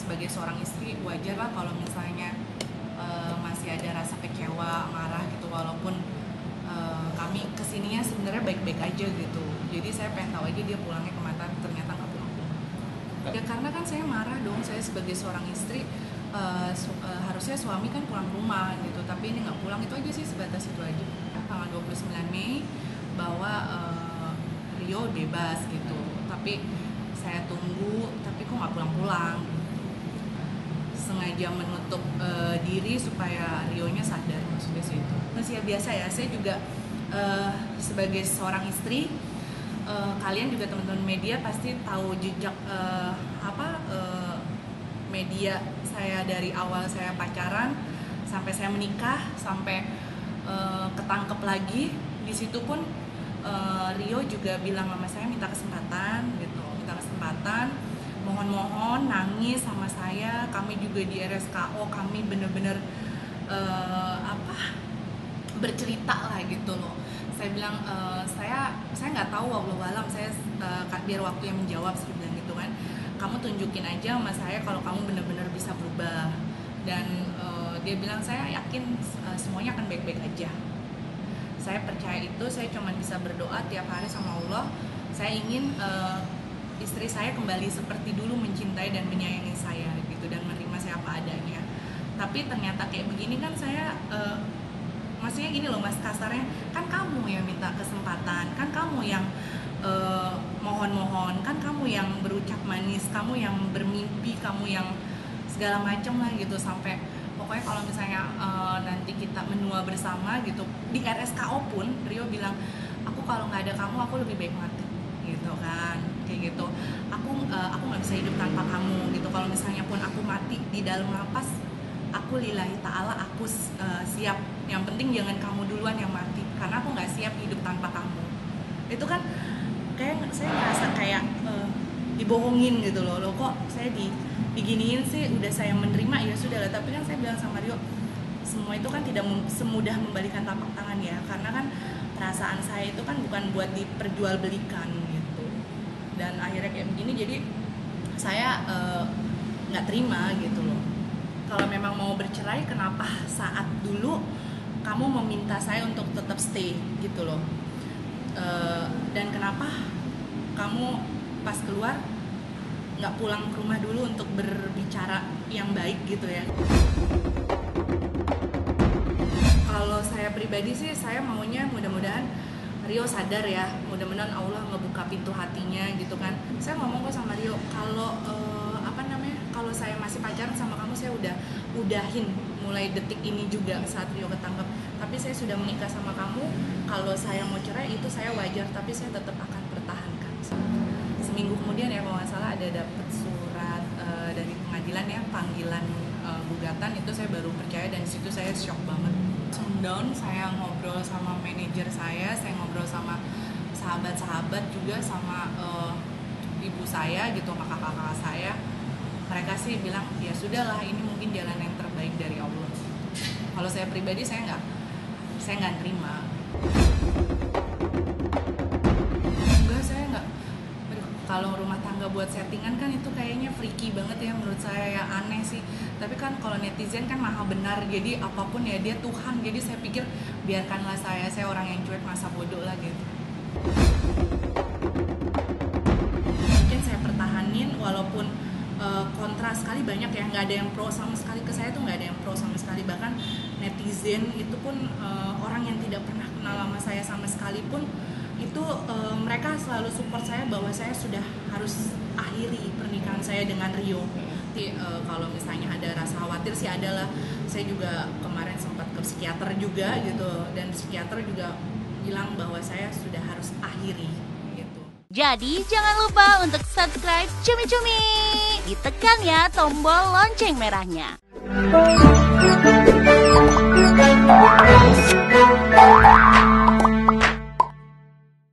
sebagai seorang istri wajar lah kalau misalnya masih ada rasa kecewa, marah gitu, walaupun kami kesininya sebenarnya baik-baik aja gitu. Jadi saya pengen tahu aja dia pulangnya ke Mataram ternyata nggak pulang. Ya karena kan saya marah dong, saya sebagai seorang istri harusnya suami kan pulang rumah gitu, tapi ini nggak pulang. Itu aja sih, sebatas itu aja. Tanggal 29 Mei bahwa Rio bebas gitu, tapi saya tunggu, tapi kok nggak pulang-pulang. Sengaja menutup diri supaya Rio-nya sadar, maksudnya sih itu. Manusia biasa ya, saya juga sebagai seorang istri, kalian juga teman-teman media pasti tahu jejak media saya dari awal saya pacaran sampai saya menikah, sampai ketangkep lagi. Di situ pun Rio juga bilang sama saya minta kesempatan gitu. Mohon-mohon, nangis sama saya. Kami juga di RSKO, kami bener-bener bercerita lah gitu loh. Saya bilang saya nggak tahu, wallahualam, saya biar waktu yang menjawab. Saya bilang gitu kan, kamu tunjukin aja sama saya kalau kamu bener-bener bisa berubah. Dan dia bilang saya yakin semuanya akan baik-baik aja. Saya percaya itu. Saya cuma bisa berdoa tiap hari sama Allah. Saya ingin istri saya kembali seperti dulu, mencintai dan menyayangi saya gitu, dan menerima saya apa adanya. Tapi ternyata kayak begini kan saya, maksudnya gini loh mas, kasarnya kan kamu yang minta kesempatan, kan kamu yang mohon-mohon, kan kamu yang berucap manis, kamu yang bermimpi, kamu yang segala macem lah gitu. Sampai pokoknya kalau misalnya nanti kita menua bersama gitu, di RSKO pun Rio bilang, aku kalau nggak ada kamu aku lebih baik mati gitu kan, kayak gitu. Aku nggak bisa hidup tanpa kamu gitu. Kalau misalnya pun aku mati di dalam lapas, aku lillahi ta'ala, aku siap. Yang penting jangan kamu duluan yang mati, karena aku nggak siap hidup tanpa kamu. Itu kan kayak saya ngerasa kayak dibohongin gitu loh. Loh kok saya diginiin sih, udah saya menerima ya sudah lah. Tapi kan saya bilang sama Rio, semua itu kan tidak semudah membalikan tapak tangan ya, karena kan perasaan saya itu kan bukan buat diperjualbelikan gitu. Dan akhirnya kayak begini, jadi saya nggak terima gitu loh. Kalau memang mau bercerai, kenapa saat dulu kamu meminta saya untuk tetap stay gitu loh, dan kenapa kamu pas keluar nggak pulang ke rumah dulu untuk berbicara yang baik gitu ya. Kalau saya pribadi sih, saya maunya mudah-mudahan Rio sadar ya, mudah-mudahan Allah ngebuka pintu hatinya gitu kan. Saya ngomong kok sama Rio, kalau kalau saya masih pacaran sama kamu, saya udah udahin mulai detik ini juga saat Rio ketangkep. Tapi saya sudah menikah sama kamu, kalau saya mau cerai itu saya wajar, tapi saya tetap akan pertahankan. Seminggu kemudian ya kalau nggak salah ada dapet surat dari pengadilan ya, panggilan gugatan. Itu saya baru percaya, dan disitu saya shock banget. Down, saya ngobrol sama manajer saya ngobrol sama sahabat-sahabat juga, sama ibu saya gitu, sama kakak-kakak saya. Mereka sih bilang ya sudahlah, ini mungkin jalan yang terbaik dari Allah. Kalau saya pribadi, saya nggak terima. Enggak, kalau rumah tangga buat settingan kan itu kayaknya freaky banget ya, menurut saya ya, aneh sih. Tapi kan kalau netizen kan maha benar, jadi apapun ya dia Tuhan. Jadi saya pikir biarkanlah saya orang yang cuek, masa bodoh lah gitu. Mungkin saya pertahanin walaupun kontra sekali banyak ya, nggak ada yang pro sama sekali. Ke saya tuh nggak ada yang pro sama sekali, bahkan netizen itu pun orang yang tidak pernah kenal sama saya sama sekalipun itu mereka selalu support saya bahwa saya sudah harus akhiri pernikahan saya dengan Rio. Kalau misalnya ada rasa khawatir sih adalah, saya juga kemarin sempat ke psikiater juga gitu, dan psikiater juga bilang bahwa saya sudah harus akhiri gitu. Jadi jangan lupa untuk subscribe Cumi-Cumi, ditekan ya tombol lonceng merahnya.